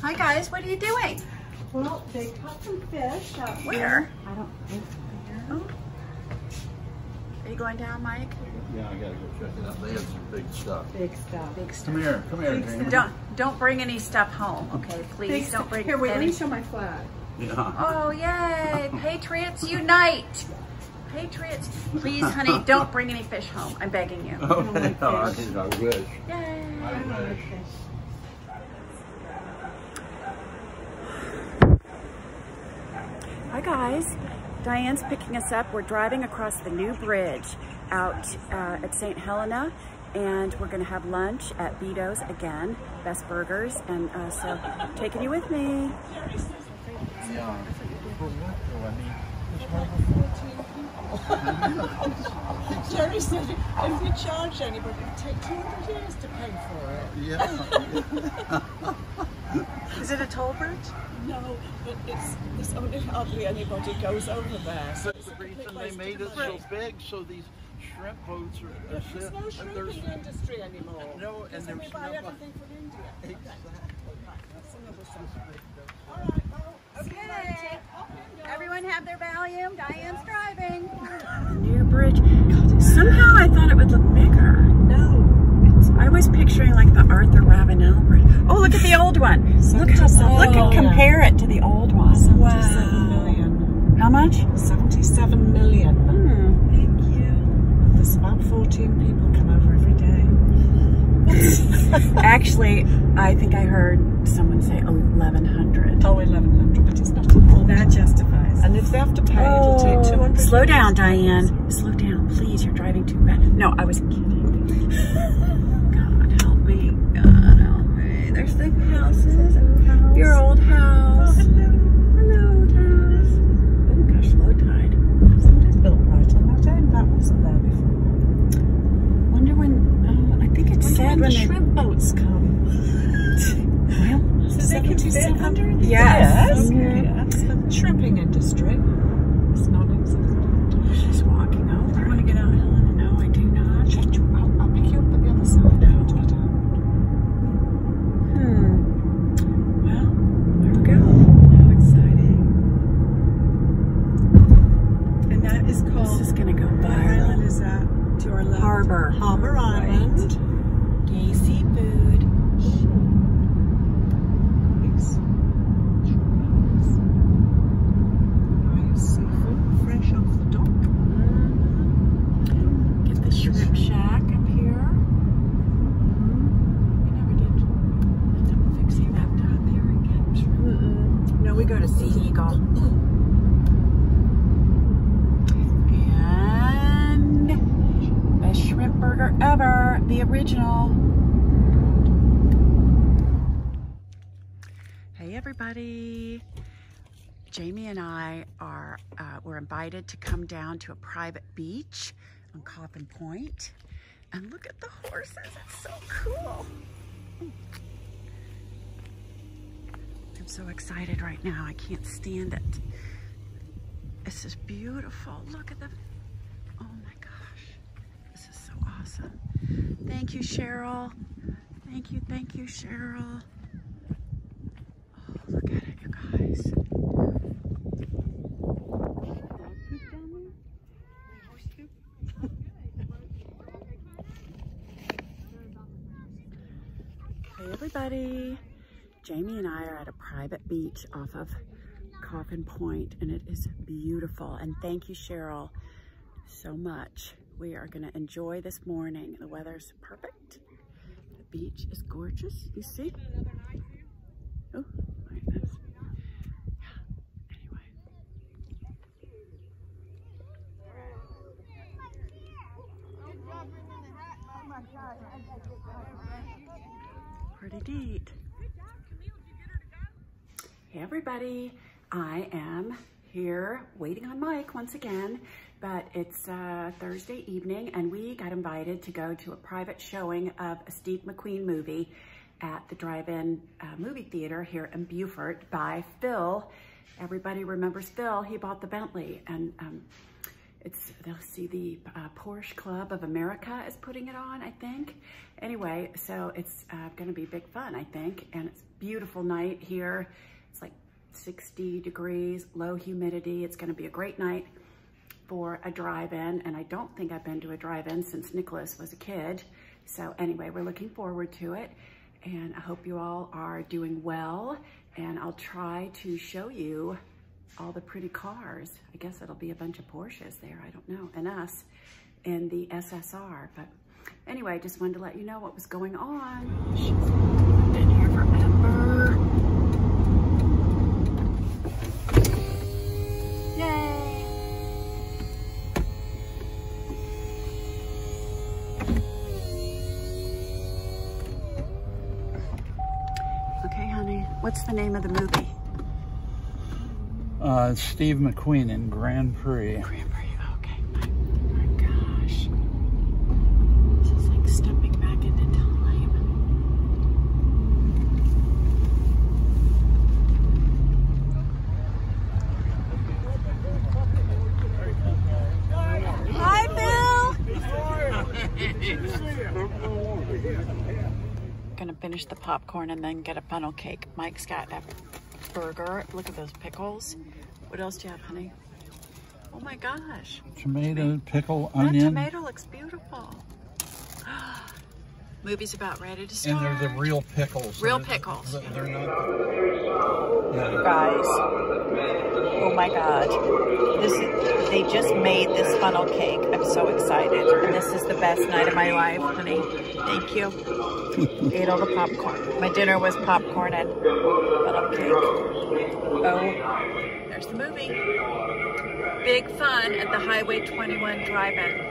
Hi guys, what are you doing? Well, they caught some fish out here. I don't think so. Oh. Are you going down, Mike? Yeah, I gotta go check it out. They have some big stuff. Big stuff. Big stuff. Come here, Diane. Don't bring any stuff home, okay? Please don't bring. Here, wait. Let me show my flag. Yeah. Oh yay! Patriots unite! Patriots, please, honey, don't bring any fish home. I'm begging you. Okay. Oh, I think I wish. Yay! I don't like fish. Hi guys, Diane's picking us up. We're driving across the new bridge out at St. Helena, and we're gonna have lunch at Beto's again, best burgers, and so taking you with me. Yeah. Jerry said if we charge anybody, it would take 200 years to pay for it. Yeah. Is it a toll bridge? No, but there's only hardly anybody goes over there. So that's the reason they made it so big, so these shrimp boats are... There's no shrimp in the industry anymore. No, and there's we buy everything from India. Exactly. That's another subject. All right, well, okay. Everyone have their Valium. Diane's driving. New bridge. Somehow I thought it would look bigger. No. I was picturing like the Arthur Robin Albert. Oh, look at the old one. Compare it to the old one. 77 million. How much? 77 million. Mm. Thank you. There's about 14 people come over every day. Actually, I think I heard someone say 1,100. Oh, 1,100, but it's not important. That justifies. And if they have to pay, it'll take 200. Slow down, Diane. Slow down, please. You're driving too fast. No, I was kidding. There's the houses, your old house. Hello, Taz. Oh gosh, low tide. Somebody's built right on that end. That wasn't there before. Wonder when, I think it's sad when the shrimp boats come. Well, so they can fit under the yes. Okay, that's the shrimping industry. It's not exactly. She's walking over. I want to get out, Helen. No, I do not. I'll pick you up at the other side. Harbor Island, gay seafood. Nice seafood, fresh off the dock. Mm-hmm. Get the shrimp shack up here. We never did fixing that down there and get shrimp. Mm-mm. No, we go to Sea Eagle. Burger ever, the original. Hey everybody, Jamie and I were invited to come down to a private beach on Coffin Point, and look at the horses. It's so cool. I'm so excited right now. I can't stand it. This is beautiful. Look at the. Oh my God. Awesome. Thank you, Cheryl. Thank you, Cheryl. Oh, look at it, you guys. Hey, everybody. Jamie and I are at a private beach off of Coffin Point, and it is beautiful. And thank you, Cheryl, so much. We are gonna enjoy this morning. The weather's perfect. The beach is gorgeous, you see? Oh, like this. Yeah, anyway. Pretty neat. Hey everybody, I am here waiting on Mike once again. But it's Thursday evening, and we got invited to go to a private showing of a Steve McQueen movie at the drive-in movie theater here in Beaufort by Phil. Everybody remembers Phil. He bought the Bentley, and they'll see the Porsche Club of America is putting it on, I think. Anyway, so it's gonna be big fun, I think. And it's a beautiful night here. It's like 60 degrees, low humidity. It's gonna be a great night for a drive-in. And I don't think I've been to a drive-in since Nicholas was a kid. So anyway, we're looking forward to it. And I hope you all are doing well. And I'll try to show you all the pretty cars. I guess it'll be a bunch of Porsches there, I don't know, and us in the SSR. But anyway, I just wanted to let you know what was going on. She's been here forever. Yay! Okay, honey, what's the name of the movie? Steve McQueen in Grand Prix. Grand Prix, okay. My gosh. This is like stepping back into time. Hi, Phil! Gonna finish the popcorn and then get a funnel cake. Mike's got that burger. Look at those pickles. What else do you have, honey? Oh my gosh. Tomato, pickle, onion. That tomato looks beautiful. Movie's about ready to start. And they're the real pickles. Real pickles. They're not... Yeah. Guys, oh my God. They just made this funnel cake. I'm so excited. And this is the best night of my life, honey. Thank you. Ate all the popcorn. My dinner was popcorn and funnel cake. Oh, there's the movie. Big fun at the Highway 21 drive-in.